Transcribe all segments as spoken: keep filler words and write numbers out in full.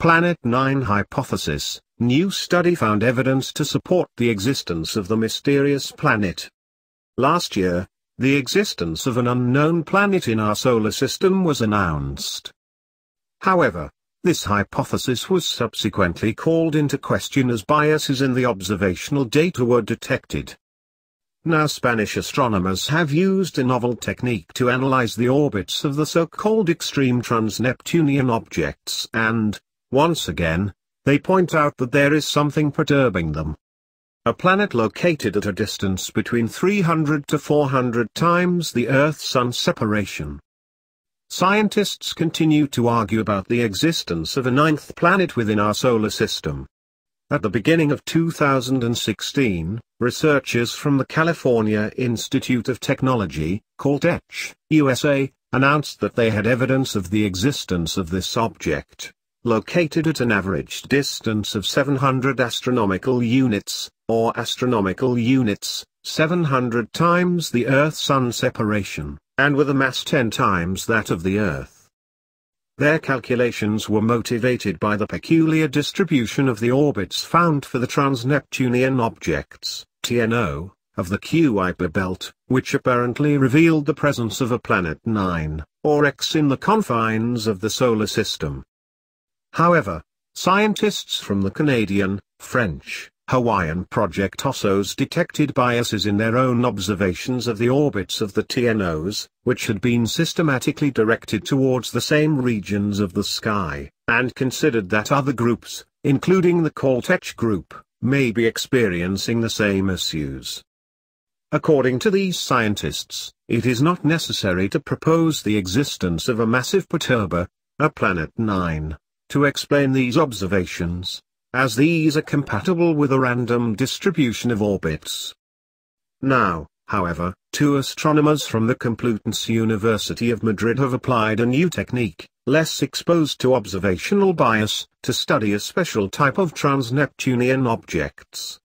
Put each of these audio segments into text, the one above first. Planet Nine hypothesis, new study found evidence to support the existence of the mysterious planet. Last year, the existence of an unknown planet in our solar system was announced. However, this hypothesis was subsequently called into question as biases in the observational data were detected. Now, Spanish astronomers have used a novel technique to analyze the orbits of the so-called extreme trans-Neptunian objects and, once again, they point out that there is something perturbing them. A planet located at a distance between three hundred to four hundred times the Earth-Sun separation. Scientists continue to argue about the existence of a ninth planet within our solar system. At the beginning of two thousand sixteen, researchers from the California Institute of Technology, Caltech, U S A, announced that they had evidence of the existence of this object, located at an average distance of seven hundred astronomical units, or astronomical units, seven hundred times the Earth-Sun separation, and with a mass ten times that of the Earth. Their calculations were motivated by the peculiar distribution of the orbits found for the trans-Neptunian objects, T N O, of the Kuiper Belt, which apparently revealed the presence of a Planet Nine, or X, in the confines of the solar system. However, scientists from the Canadian, French, Hawaiian project OSSOS detected biases in their own observations of the orbits of the T N Os, which had been systematically directed towards the same regions of the sky, and considered that other groups, including the Caltech group, may be experiencing the same issues. According to these scientists, it is not necessary to propose the existence of a massive perturber, a Planet Nine, to explain these observations, as these are compatible with a random distribution of orbits. Now, however, two astronomers from the Complutense University of Madrid have applied a new technique, less exposed to observational bias, to study a special type of trans-Neptunian objects.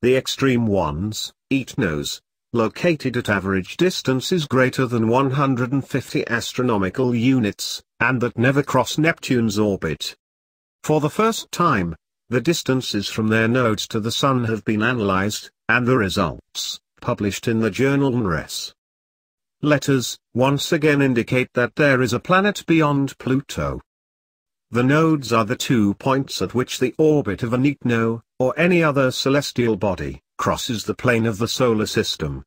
The extreme ones, Etnos, located at average distances greater than one hundred fifty astronomical units, and that never cross Neptune's orbit. For the first time, the distances from their nodes to the Sun have been analyzed, and the results, published in the journal M N R A S. Letters, once again indicate that there is a planet beyond Pluto. The nodes are the two points at which the orbit of an Etno, or any other celestial body, crosses the plane of the solar system.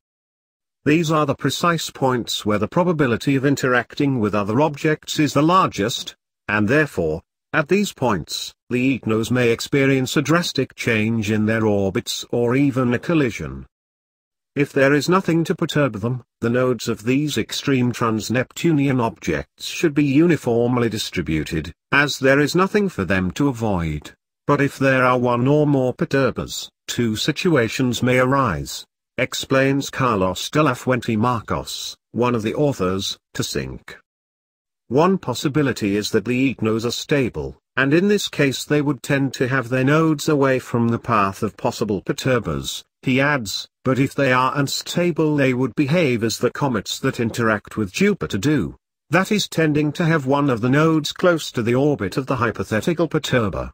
These are the precise points where the probability of interacting with other objects is the largest, and therefore, at these points, the Etnos may experience a drastic change in their orbits or even a collision. If there is nothing to perturb them, the nodes of these extreme trans-Neptunian objects should be uniformly distributed, as there is nothing for them to avoid. But if there are one or more perturbers, two situations may arise, explains Carlos de la Fuente Marcos, one of the authors, to SYNC. One possibility is that the Etnos are stable, and in this case they would tend to have their nodes away from the path of possible perturbers, he adds, but if they are unstable they would behave as the comets that interact with Jupiter do, that is, tending to have one of the nodes close to the orbit of the hypothetical perturber.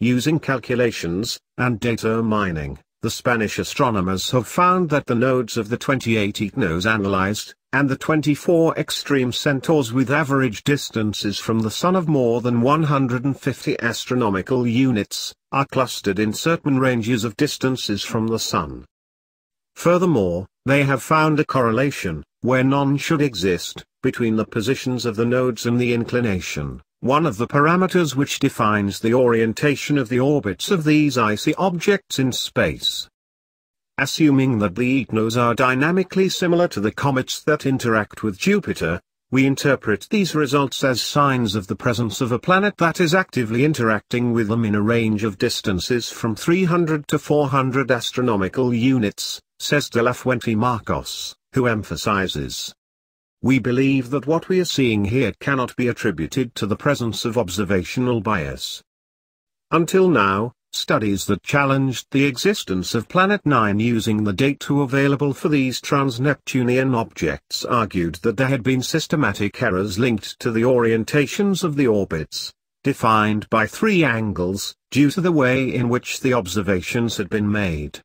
Using calculations, and data mining, the Spanish astronomers have found that the nodes of the twenty-eight Etnos analyzed, and the twenty-four extreme centaurs with average distances from the Sun of more than one hundred fifty astronomical units, are clustered in certain ranges of distances from the Sun. Furthermore, they have found a correlation, where none should exist, between the positions of the nodes and the inclination, one of the parameters which defines the orientation of the orbits of these icy objects in space. Assuming that the Etnos are dynamically similar to the comets that interact with Jupiter, we interpret these results as signs of the presence of a planet that is actively interacting with them in a range of distances from three hundred to four hundred astronomical units, says de la Fuente Marcos, who emphasizes, "We believe that what we are seeing here cannot be attributed to the presence of observational bias." Until now, studies that challenged the existence of Planet Nine using the data available for these trans-Neptunian objects argued that there had been systematic errors linked to the orientations of the orbits, defined by three angles, due to the way in which the observations had been made.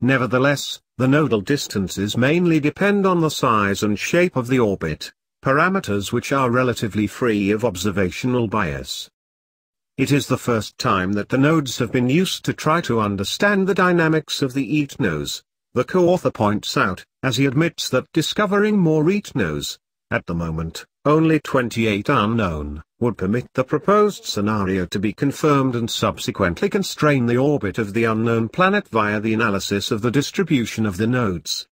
Nevertheless, the nodal distances mainly depend on the size and shape of the orbit, parameters which are relatively free of observational bias. It is the first time that the nodes have been used to try to understand the dynamics of the Etnos, the co-author points out, as he admits that discovering more Etnos, at the moment, only twenty-eight unknown, would permit the proposed scenario to be confirmed and subsequently constrain the orbit of the unknown planet via the analysis of the distribution of the nodes.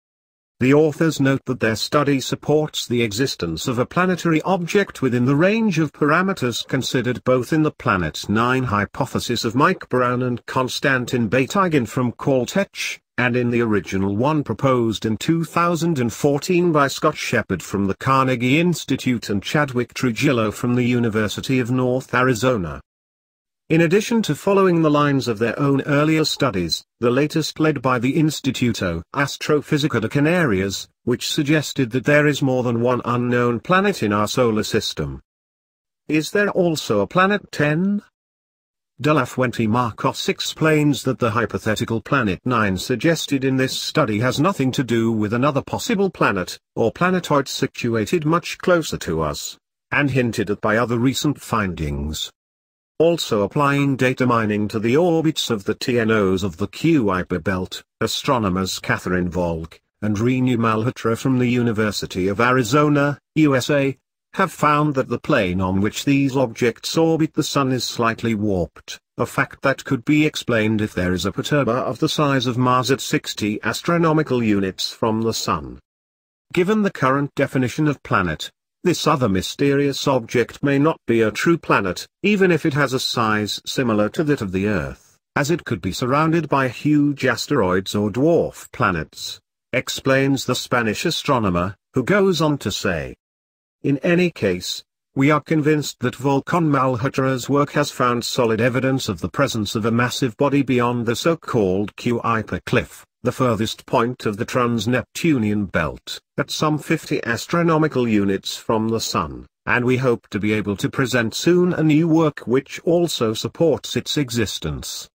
The authors note that their study supports the existence of a planetary object within the range of parameters considered both in the Planet Nine hypothesis of Mike Brown and Konstantin Batygin from Caltech, and in the original one proposed in two thousand fourteen by Scott Sheppard from the Carnegie Institute and Chadwick Trujillo from the University of North Arizona. In addition to following the lines of their own earlier studies, the latest led by the Instituto Astrofísica de Canarias, which suggested that there is more than one unknown planet in our solar system. Is there also a Planet Ten? De la Fuente Marcos explains that the hypothetical Planet Nine suggested in this study has nothing to do with another possible planet, or planetoid situated much closer to us, and hinted at by other recent findings. Also applying data mining to the orbits of the T N Os of the Kuiper Belt, astronomers Catherine Volk, and Renu Malhotra from the University of Arizona, U S A, have found that the plane on which these objects orbit the Sun is slightly warped, a fact that could be explained if there is a perturber of the size of Mars at sixty astronomical units from the Sun. Given the current definition of planet, this other mysterious object may not be a true planet, even if it has a size similar to that of the Earth, as it could be surrounded by huge asteroids or dwarf planets, explains the Spanish astronomer, who goes on to say, "In any case, we are convinced that Volk and Malhotra's work has found solid evidence of the presence of a massive body beyond the so-called Kuiper Cliff, the furthest point of the trans-Neptunian belt, at some fifty astronomical units from the Sun, and we hope to be able to present soon a new work which also supports its existence."